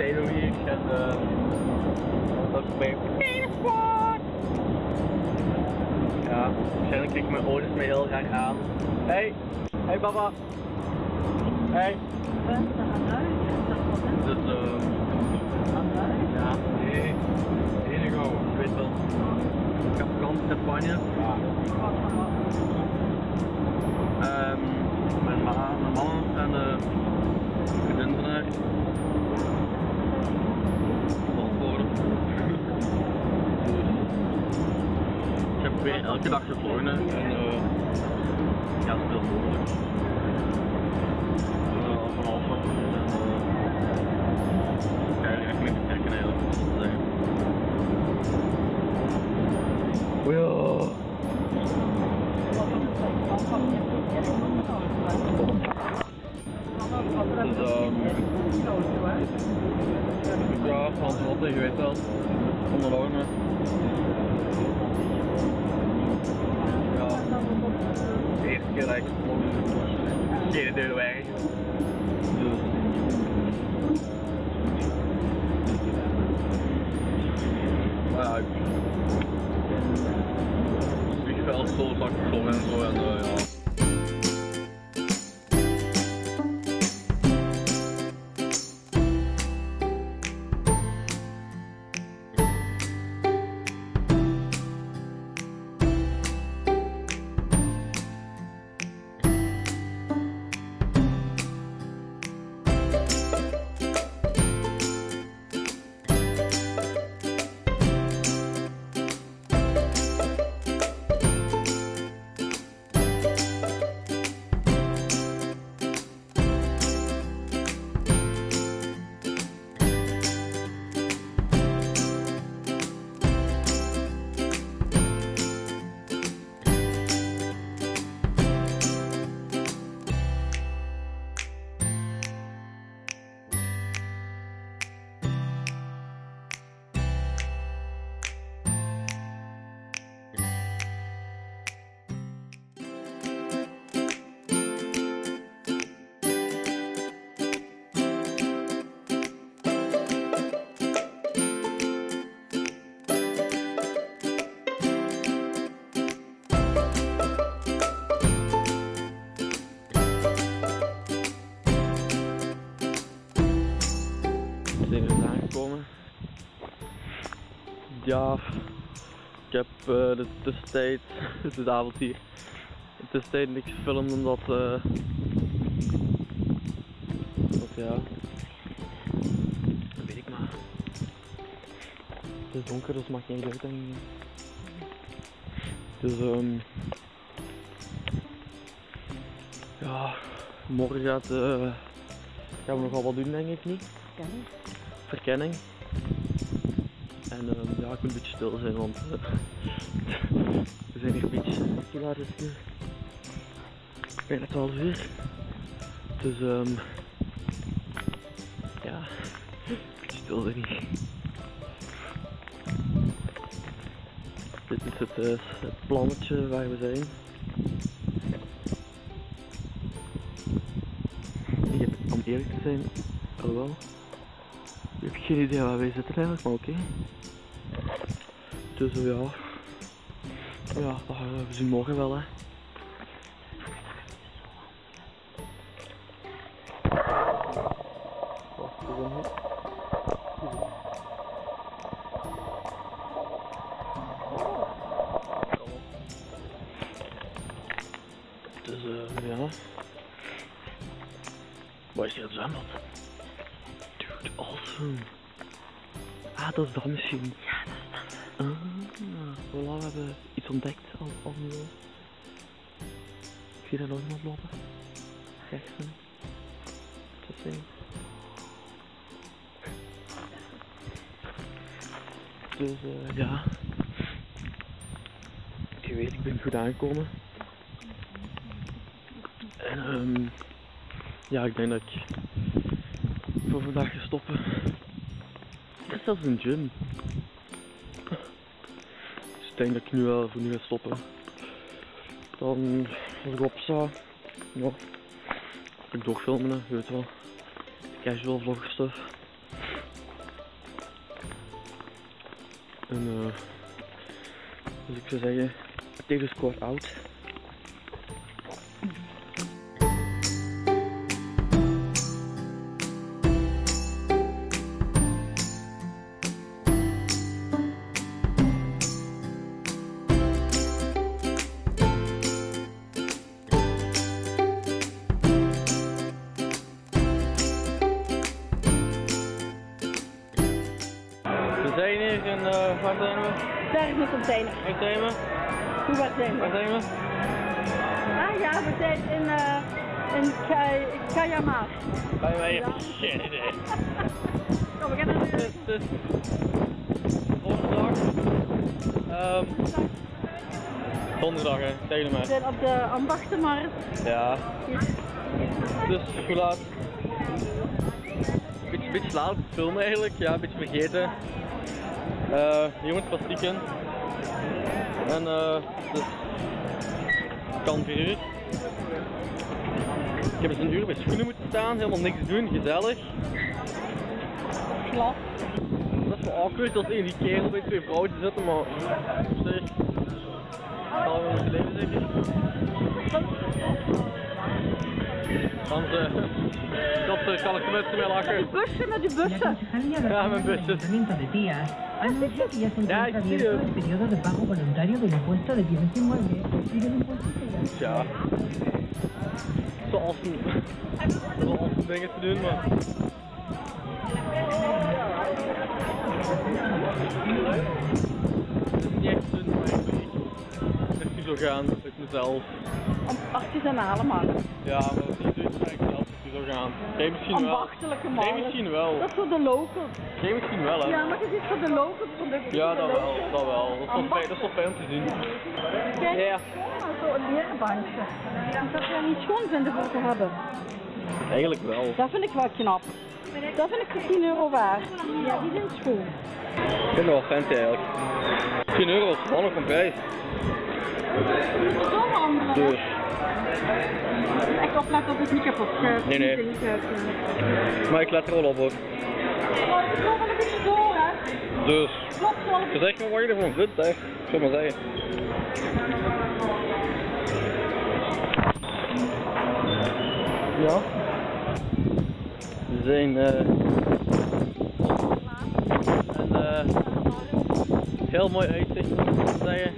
Potato Week en dat is mee. Potato Squad! Ja, waarschijnlijk kijk ik mijn ouders me heel graag aan. Hey! Hey papa! Hey! Dus ja, nee. Hele gauw. Je weet wel. Ik heb vakantie in Spanje. Ja. Mijn mama, mijn mama en vriendin van haar. Ik heb weer elke dag gevlogen en ja, veel mogelijk. Ja, van Lotte, je weet wel. Onderlogen me. Ja. De eerste keer dat ik vlog. Geen deel weg. Ja, ik. Ik heb wel zo vaak vloggen en zo en zo, ja. Ja, ik heb de tussentijd, het is avond hier, de tussentijd niks gefilmd omdat, ja, dat weet ik maar. Het is donker, dus mag geen geluid aan. Dus ja, morgen gaan we nogal wat doen denk ik niet. Verkenning. Verkenning. En ja, ik moet een beetje stil zijn, want we zijn hier een beetje laat, is nu bijna 12 uur. Dus ja, een beetje stil zijn hier. Dit is het plannetje waar we zijn. Ik heb, om eerlijk te zijn, alhoewel. Ik heb geen idee waar wij zitten eigenlijk, maar oké. Dus ja. Ja, we zien morgen wel hè. Dus ja. Waar is hier het zwembad? Awesome. Ah, dat is dat misschien. Ja, dat is dat. Ah, voilà, we hebben iets ontdekt al nu. Ik zie daar nog iemand lopen. Rechts van. Zo zijn. Dus ja. Je weet, ik ben goed aangekomen. En ja, ik denk dat ik voor vandaag gaan stoppen. Er is zelfs een gym. Dus ik denk dat ik nu wel voor nu ga stoppen. Dan als ik opsta, ja, ik doorfilmen, je weet wel. Casual vlog stuff. En dus ik zou zeggen, Potato Squad out. We zijn hier in, waar zijn we? Daar is een container. Waar zijn we? Hoe waar zijn we? Ah ja, we zijn in Kayama. Bij mij heb ik geen idee. Kom, we gaan naar de deur. Dit is donderdag. Donderdag, hè, tegen mij. We zijn op de ambachtenmarkt. Ja. Dus, hoe laat? Beetje laat filmen eigenlijk, ja, een beetje vergeten. Jongens was zieken. En dus kan 4 uur. Ik heb eens een uur bij schoenen moeten staan, helemaal niks doen, gezellig. Klap. Dat is wel awkward als in die kerel bij 2 vrouwtjes zitten, maar zeg, dat zal wel moeten leven zeker. Want dat kan ik met mee lachen. Met die bussen. Ja, met bussen. Ja, ik zie het. Ja. Zoals een dingen te doen, maar... Het is niet echt een echt zo gaan, dat is mezelf. Artisanale markt. Ja, maar dat is niet eigenlijk als je zo gaan. Jij misschien wel. Jij misschien wel. Dat is voor de locals. Jij misschien wel, hè? Ja, maar het is voor de locals producten. Ja, dat wel, dat wel. Dat is wel fijn om te zien. Kijk, ja. Zo'n lerenbankje. Dat we dat niet schoon vinden voor te hebben. Eigenlijk wel. Dat vind ik wel knap. Dat vind ik voor 10 euro waard. Ja, die zijn schoon. Ik vind het wel fijn eigenlijk. 10 euro is spannend van prijs. Dus. Ik oplet dat het niet kapot schuift. Nee, nee. Maar ik let er wel op hoor. Het loopt wel een beetje door, hè? Dus. Het is echt maar wat je ervan vindt, hè? Ik zou maar zeggen. Ja. We zijn. Heel mooi uitzicht, zou ik zeggen.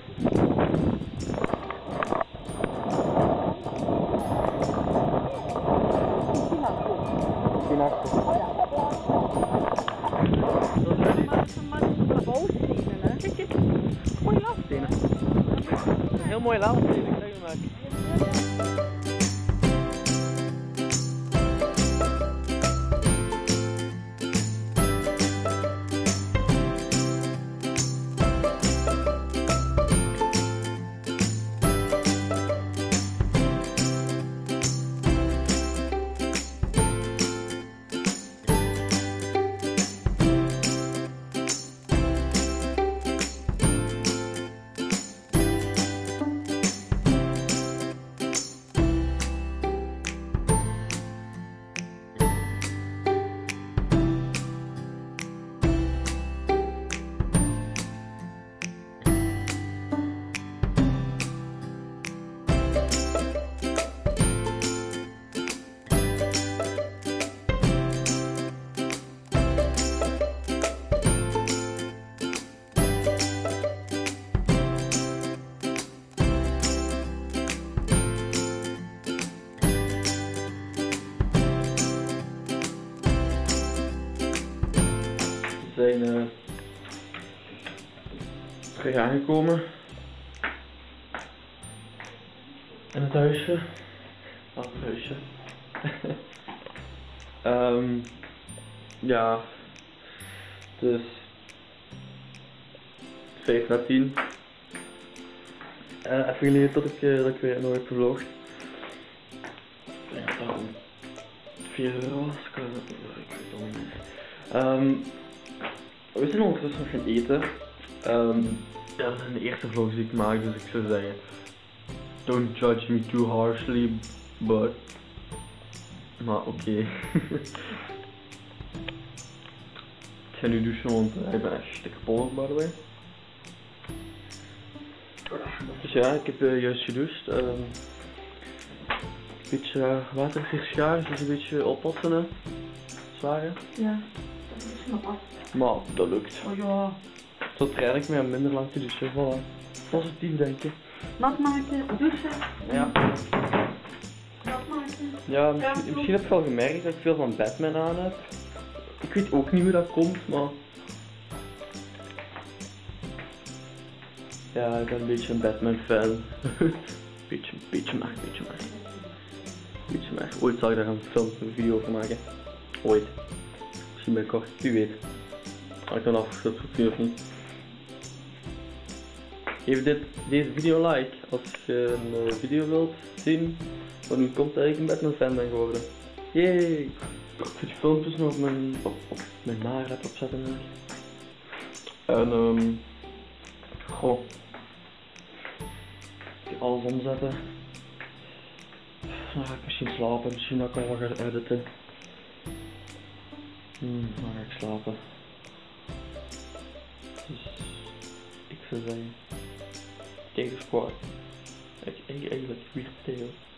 Heel mooi laag, ik zeg maar. We zijn terug aangekomen in het huisje. Wat een huisje. Ja, het is 5 na 10. Even geleden dat ik weer nog heb gevlogd. Ja, daarom 4 euro was. Ik weet het al niet. We zijn ondertussen nog gaan eten. Ja, dat zijn de eerste vlogs die ik maak, dus ik zou zeggen... Don't judge me too harshly, but... Maar oké. Ik ga nu douchen, want ik ben echt stikke kapot, by the way. Dus ja, ik heb juist gedoucht. Een beetje waterig schaar, dus een beetje oppassen. Zware. Ja, dat is nog af. Maar dat lukt. Oh ja. Tot eigenlijk met minder lang te douchen. Voilà. Positief denken. Nat maken, douchen. Ja. Nat maken. Ja, misschien heb je al gemerkt dat ik veel van Batman aan heb. Ik weet ook niet hoe dat komt, maar... Ja, ik ben een beetje een Batman-fan. Beetje maar. Ooit zal ik daar een video over maken. Ooit. Misschien binnenkort, wie weet. Als ik dan afgesloten vind of niet. Geef deze video een like als je een video wilt zien. Want nu komt eigenlijk een Batman-fan ben geworden. Yay! Ik zit filmpjes nog op mijn naaret opzetten. En goh. Ik ga alles omzetten. Dan ga ik misschien slapen, misschien dat ik al wat ga editen. Dan ga ik slapen. Dus ik zou zeggen, Potato Squad. Eigenlijk weer Potato.